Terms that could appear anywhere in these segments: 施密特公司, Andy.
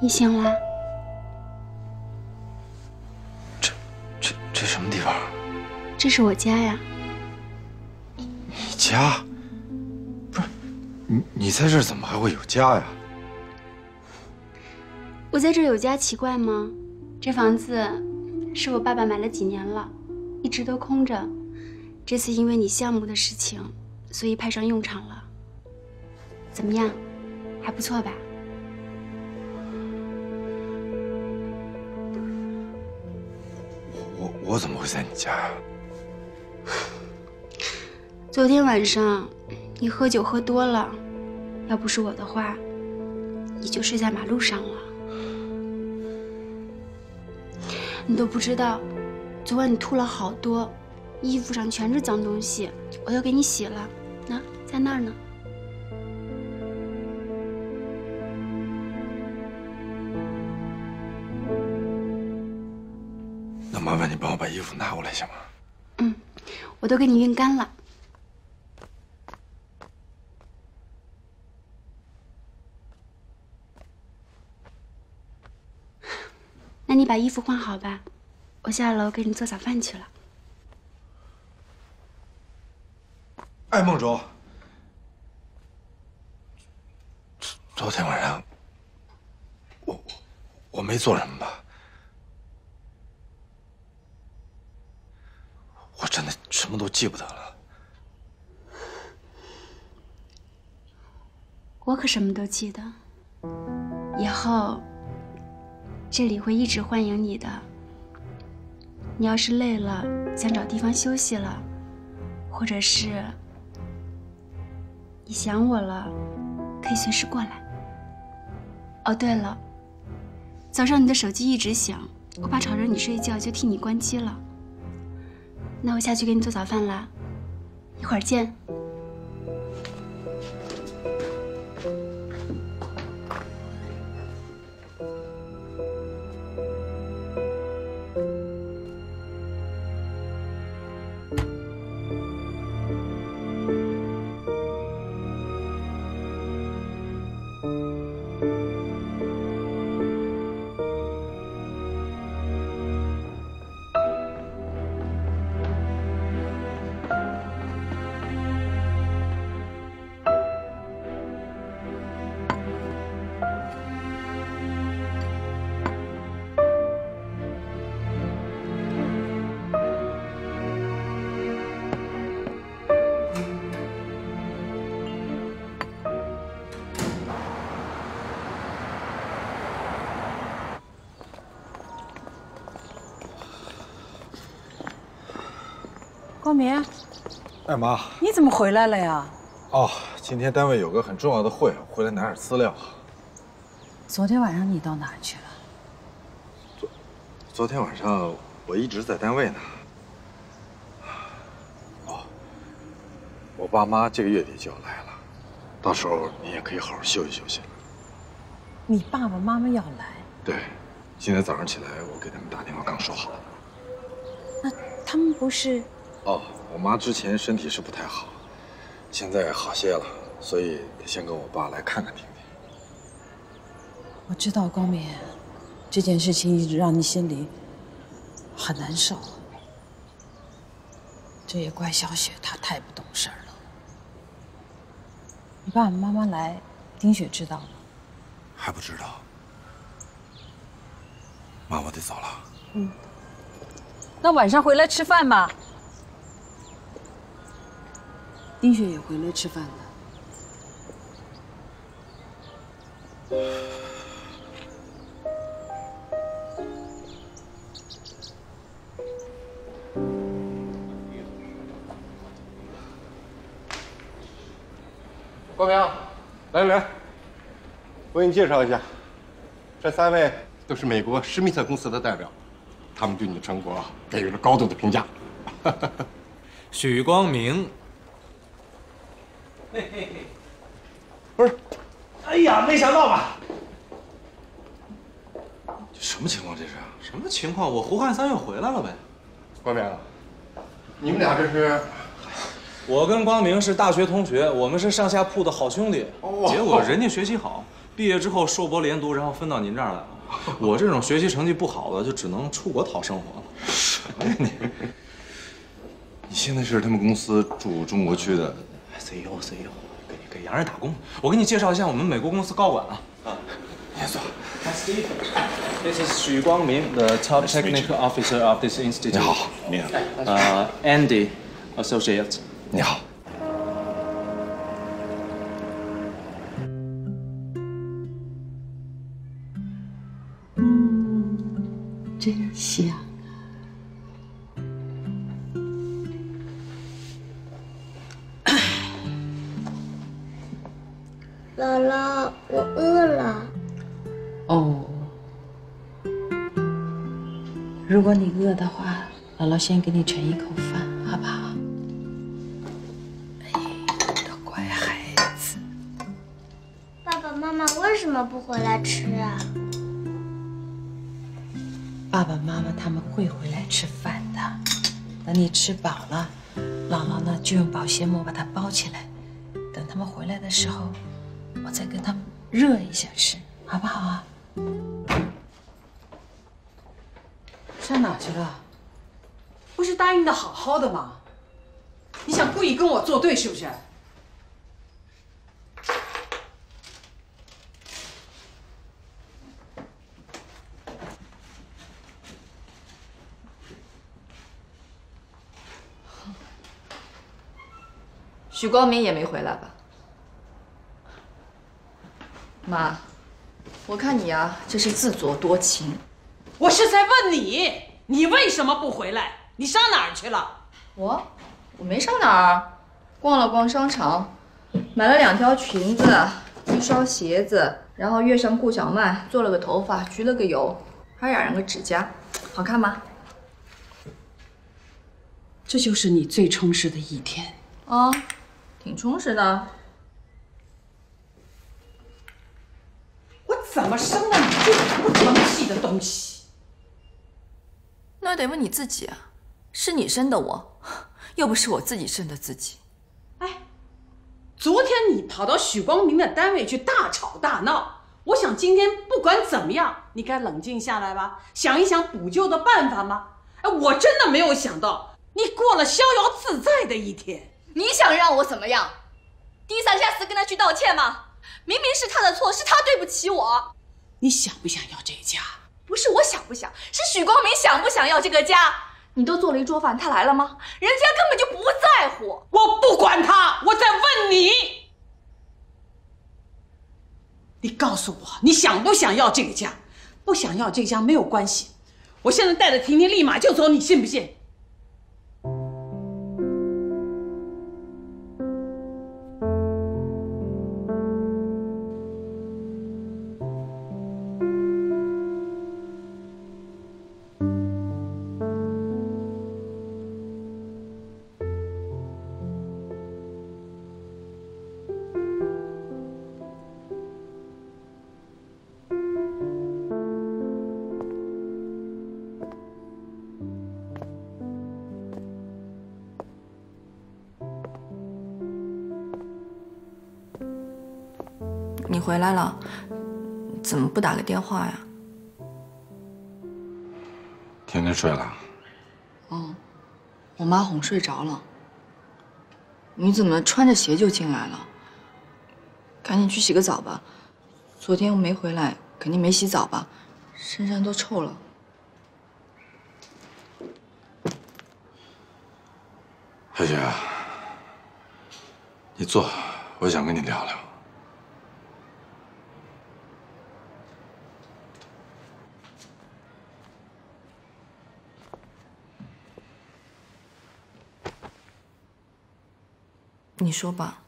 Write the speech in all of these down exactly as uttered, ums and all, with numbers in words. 你醒了？这、这、这什么地方？这是我家呀。你家？不是，你你在这儿怎么还会有家呀？我在这儿有家奇怪吗？这房子是我爸爸买了几年了，一直都空着。这次因为你项目的事情，所以派上用场了。怎么样？还不错吧？ 我怎么会在你家呀？昨天晚上你喝酒喝多了，要不是我的话，你就睡在马路上了。你都不知道，昨晚你吐了好多，衣服上全是脏东西，我都给你洗了，那在那儿呢。 麻烦你帮我把衣服拿过来行吗？嗯，我都给你熨干了。那你把衣服换好吧，我下楼给你做早饭去了。哎，梦竹，昨天晚上我我没做什么吧？ 我真的什么都记不得了，我可什么都记得。以后这里会一直欢迎你的。你要是累了，想找地方休息了，或者是你想我了，可以随时过来。哦，对了，早上你的手机一直响，我怕吵着你睡觉，就替你关机了。 那我下去给你做早饭了，一会儿见。光明，哎妈，你怎么回来了呀？哦，今天单位有个很重要的会，我回来拿点资料。昨天晚上你到哪儿去了？昨昨天晚上我一直在单位呢。哦，我爸妈这个月底就要来了，到时候你也可以好好休息休息了。你爸爸妈妈要来？对，今天早上起来我给他们打电话，刚说好。那他们不是？ 哦，我妈之前身体是不太好，现在好些了，所以得先跟我爸来看看听听。我知道光明，这件事情一直让你心里很难受。这也怪小雪，她太不懂事了。你爸爸妈妈来，丁雪知道吗？还不知道。妈，我得走了。嗯。那晚上回来吃饭吧。 丁雪也回来吃饭了。光明，来来来，我给你介绍一下，这三位都是美国施密特公司的代表，他们对你的成果给予了高度的评价。许光明。嘿嘿嘿，不是，哎呀，没想到吧？这什么情况这是？什么情况？我胡汉三又回来了呗。光明，你们俩这是？我跟光明是大学同学，我们是上下铺的好兄弟。哦。结果人家学习好，毕业之后硕博连读，然后分到您这儿来了。 我这种学习成绩不好的，就只能出国讨生活了。什么呀你？你现在是他们公司驻中国区的 C E O，C E O， 给给洋人打工。我给你介绍一下我们美国公司高管啊。啊，严总 ，Steve， this is 许光明 ，the top technical officer of this institute。你好，你好。呃 ，Andy， associate。你好。 真香啊！姥姥，我饿了。哦，如果你饿的话，姥姥先给你盛一口饭，好不好？哎，多乖孩子。爸爸妈妈为什么不回来吃啊？ 爸爸妈妈他们会回来吃饭的。等你吃饱了，姥姥呢就用保鲜膜把它包起来。等他们回来的时候，我再跟他们热一下吃，好不好啊？上哪去了？不是答应的好好的吗？你想故意跟我作对是不是？许光明也没回来吧？妈，我看你呀，这是自作多情。我是在问你，你为什么不回来？你上哪儿去了？我，我没上哪儿，逛了逛商场，买了两条裙子，一双鞋子，然后约上顾小曼做了个头发，焗了个油，还染了个指甲，好看吗？这就是你最充实的一天啊。 挺充实的，我怎么生了你这个不成器的东西？那得问你自己啊，是你生的我，又不是我自己生的自己。哎，昨天你跑到许光明的单位去大吵大闹，我想今天不管怎么样，你该冷静下来吧，想一想补救的办法吗？哎，我真的没有想到你过了逍遥自在的一天。 你想让我怎么样？低三下四跟他去道歉吗？明明是他的错，是他对不起我。你想不想要这个家？不是我想不想，是许光明想不想要这个家？你都做了一桌饭，他来了吗？人家根本就不在乎。我不管他，我在问你。你告诉我，你想不想要这个家？不想要这个家没有关系，我现在带着婷婷立马就走，你信不信？ 你回来了，怎么不打个电话呀？天天睡了。嗯，我妈哄睡着了。你怎么穿着鞋就进来了？赶紧去洗个澡吧。昨天我没回来，肯定没洗澡吧？身上都臭了。海雪，你坐，我想跟你聊聊。 你说吧，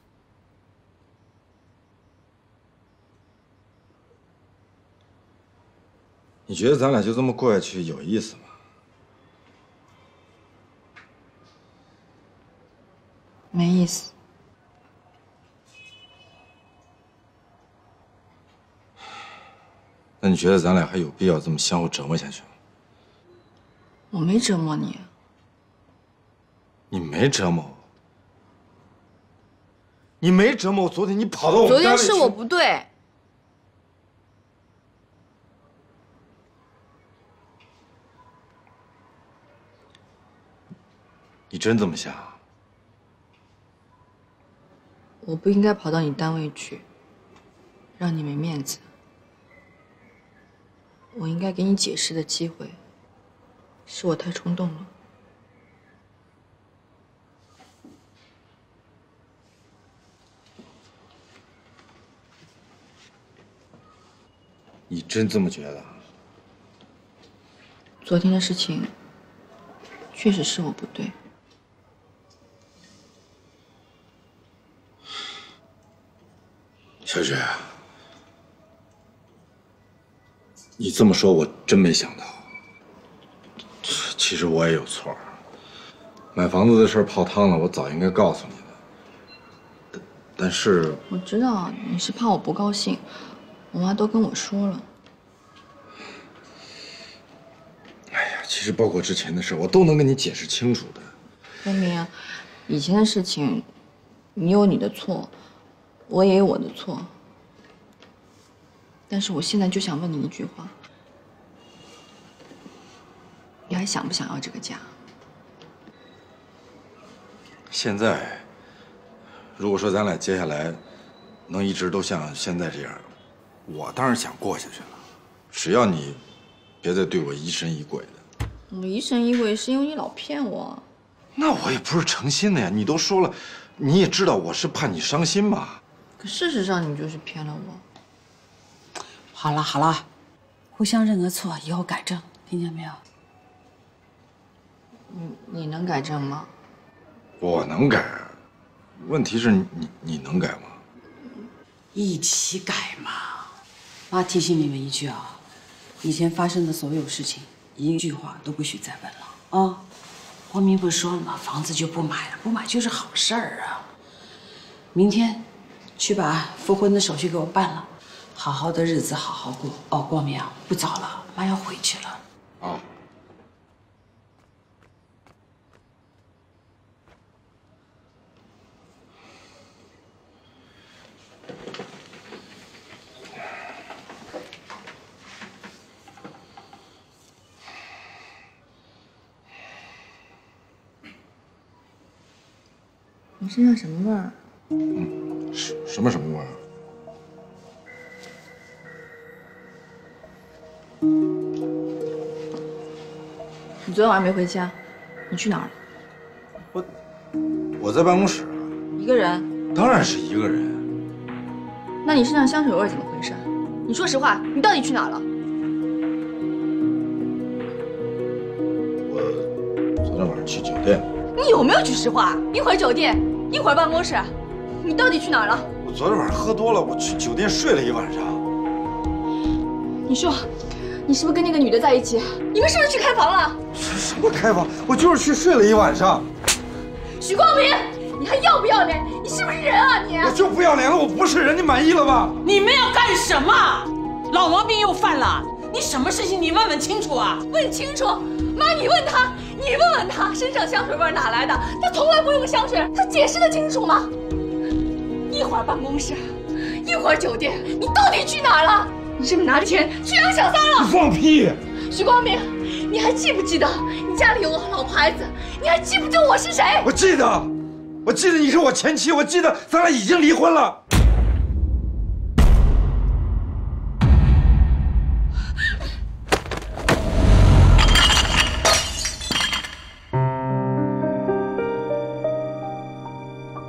你觉得咱俩就这么过下去有意思吗？没意思。那你觉得咱俩还有必要这么相互折磨下去吗？我没折磨你。你没折磨我。你没折磨我，昨天你跑到我们家里去。昨天是我不对。 你真这么想？我不应该跑到你单位去，让你没面子。我应该给你解释的机会，是我太冲动了。你真这么觉得？昨天的事情，确实是我不对。 小雪，你这么说，我真没想到。其实我也有错，买房子的事泡汤了，我早应该告诉你的。但是我知道你是怕我不高兴，我妈都跟我说了。哎呀，其实包括之前的事，我都能跟你解释清楚的。文明，以前的事情，你有你的错。 我也有我的错，但是我现在就想问你一句话：你还想不想要这个家？现在，如果说咱俩接下来能一直都像现在这样，我当然想过下去了。只要你别再对我疑神疑鬼的。我疑神疑鬼是因为你老骗我。那我也不是诚心的呀，你都说了，你也知道我是怕你伤心吧。 事实上，你就是骗了我。好了好了，互相认个错，以后改正，听见没有？你你能改正吗？我能改，问题是你你能改吗？一起改嘛。妈提醒你们一句啊，以前发生的所有事情，一句话都不许再问了啊。光明不是说了吗？房子就不买了，不买就是好事儿啊。明天。 去把复婚的手续给我办了，好好的日子好好过。哦，光明啊，不早了，妈要回去了。哦。你身上什么味儿？嗯。 什什么什么味儿？你昨天晚上没回家，你去哪儿了？我我在办公室。一个人？当然是一个人。那你身上香水味怎么回事？你说实话，你到底去哪儿了？我昨天晚上去酒店。你有没有句实话？一会儿酒店，一会儿办公室。 你到底去哪儿了？我昨天晚上喝多了，我去酒店睡了一晚上。你说，你是不是跟那个女的在一起？你们是不是去开房了？什么开房？我就是去睡了一晚上。许光明，你还要不要脸？你是不是人啊你？我就不要脸了，我不是人，你满意了吧？你们要干什么？老毛病又犯了。你什么事情你问问清楚啊？问清楚，妈，你问他，你问问他身上香水味哪来的？他从来不用香水，他解释得清楚吗？ 一会儿办公室，一会儿酒店，你到底去哪儿了？你是不是拿着钱去养小三了？你放屁！徐光明，你还记不记得你家里有个老婆孩子？你还记不记得我是谁？我记得，我记得你是我前妻，我记得咱俩已经离婚了。